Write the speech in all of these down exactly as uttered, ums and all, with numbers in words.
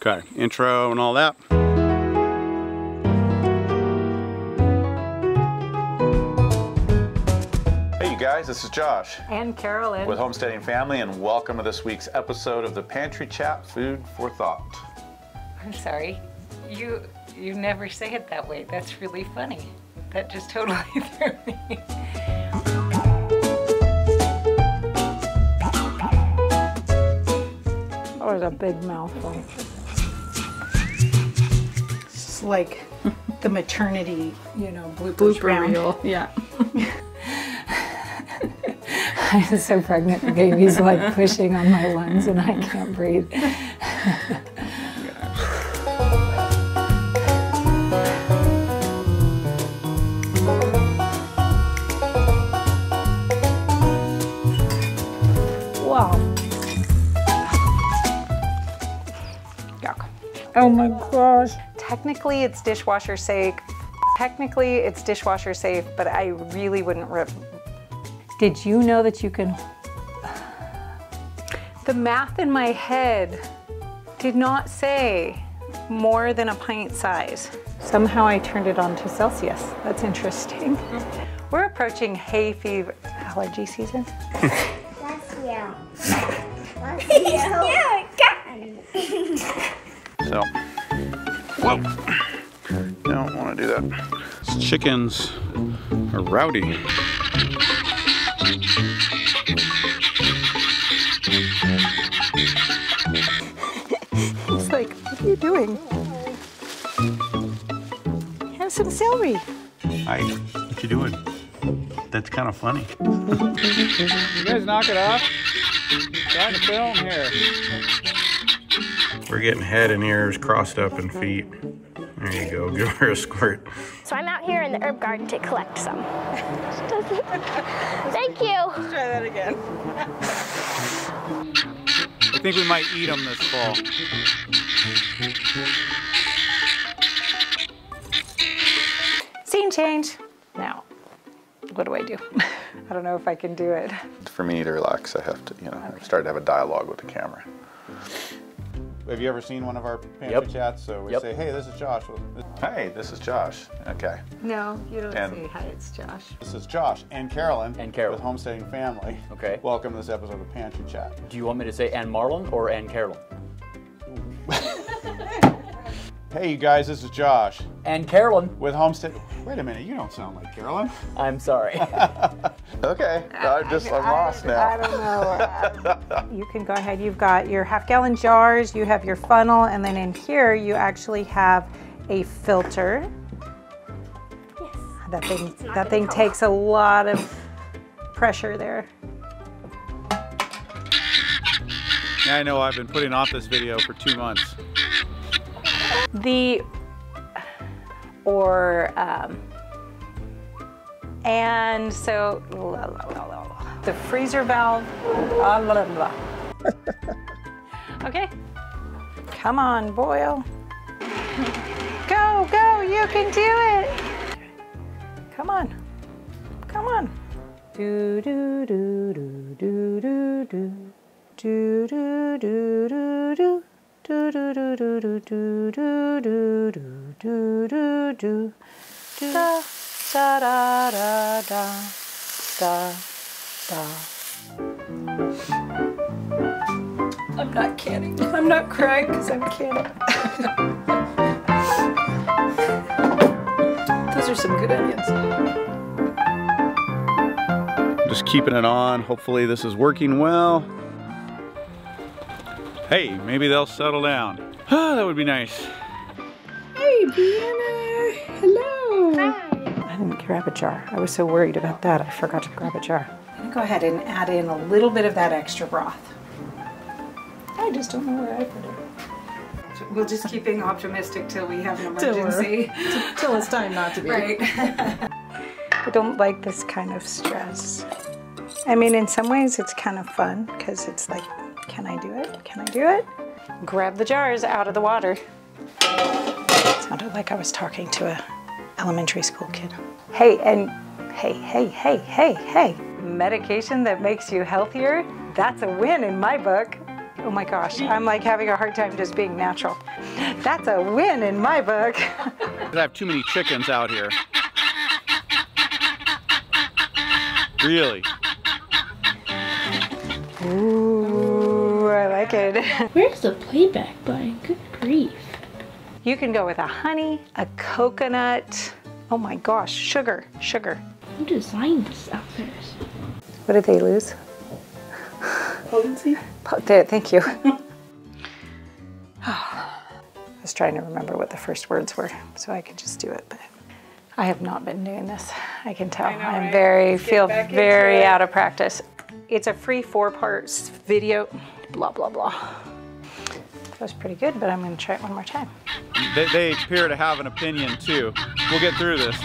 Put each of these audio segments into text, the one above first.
Okay, intro and all that. Hey you guys, this is Josh. And Carolyn. With Homesteading Family, and welcome to this week's episode of the Pantry Chat Food for Thought. I'm sorry, you, you never say it that way. That's really funny. That just totally threw me. That was a big mouthful. It's like the maternity, you know, blooper reel. Yeah. I'm so pregnant. The baby's like pushing on my lungs and I can't breathe. Oh my gosh. Technically it's dishwasher safe. Technically it's dishwasher safe, but I really wouldn't rip. Did you know that you can? The math in my head did not say more than a pint size. Somehow I turned it on to Celsius. That's interesting. Mm-hmm. We're approaching hay fever allergy season. That's you. That's you. Yeah, got So, whoa, don't want to do that. These chickens are rowdy. It's like, what are you doing? Have some celery. Hi, what you doing? That's kind of funny. You guys knock it off. I'm trying to film here. We're getting head and ears crossed up and feet. There you go, give her a squirt. So I'm out here in the herb garden to collect some. Thank you. Let's try that again. I think we might eat them this fall. Scene change. Now, what do I do? I don't know if I can do it. For me to relax, I have to, you know, okay. Start to have a dialogue with the camera. Have you ever seen one of our pantry yep. chats? So we yep. say, hey, this is Josh. Hey, this is Josh. Okay. No, you don't and say, hi, it's Josh. This is Josh and Carolyn. And Carolyn. With Homesteading Family. Okay. Welcome to this episode of Pantry Chat. Do you want me to say and Marlon or and Carolyn? Hey, you guys, this is Josh. And Carolyn. With Homestead. Wait a minute, you don't sound like Carolyn. I'm sorry. Okay, I, I'm just, I, I'm lost I, now. I don't know. Uh, you can go ahead, you've got your half gallon jars, you have your funnel, and then in here you actually have a filter. Yes. That thing, that thing takes a lot of pressure there. Yeah, I know I've been putting off this video for two months. The, or, um, and so, la, la, la, la, the freezer valve, la, la, la. Okay, come on, boil. Go, go, you can do it. Come on, come on. Do, do, do, do, do, do, do, do, do, do, do, do. Do do do do do do do do do do do da da da da da da. I'm not kidding. I'm not crying because I'm kidding. Those are some good onions. Just keeping it on. Hopefully this is working well. Hey, maybe they'll settle down. Oh, that would be nice. Hey, Brianna. Hello. Hi. I didn't grab a jar. I was so worried about that. I forgot to grab a jar. I'm gonna go ahead and add in a little bit of that extra broth. I just don't know where I put it. We'll just keep being optimistic till we have an emergency. Till, till it's time not to be. Right. I don't like this kind of stress. I mean, in some ways it's kind of fun because it's like, can I do it? Can I do it? Grab the jars out of the water. It sounded like I was talking to a elementary school kid. Hey, and hey, hey, hey, hey, hey. Medication that makes you healthier? That's a win in my book. Oh my gosh, I'm like having a hard time just being natural. That's a win in my book. I have too many chickens out here. Really? Ooh, I like it. Where's the playback button? Good grief. You can go with a honey, a coconut. Oh my gosh, sugar, sugar. Who designed this outfit? What did they lose? Potency? Thank you. I was trying to remember what the first words were so I could just do it, but I have not been doing this. I can tell. I know, I'm right? very, Let's feel very out of practice. It's a free four parts video, blah, blah, blah. That was pretty good, but I'm gonna try it one more time. They, they appear to have an opinion too. We'll get through this.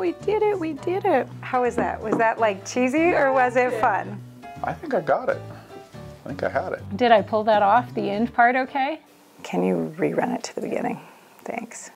We did it, we did it. How was that? Was that like cheesy or was it fun? I think I got it. I think I had it. Did I pull that off, the end part okay? Can you rerun it to the beginning? Thanks.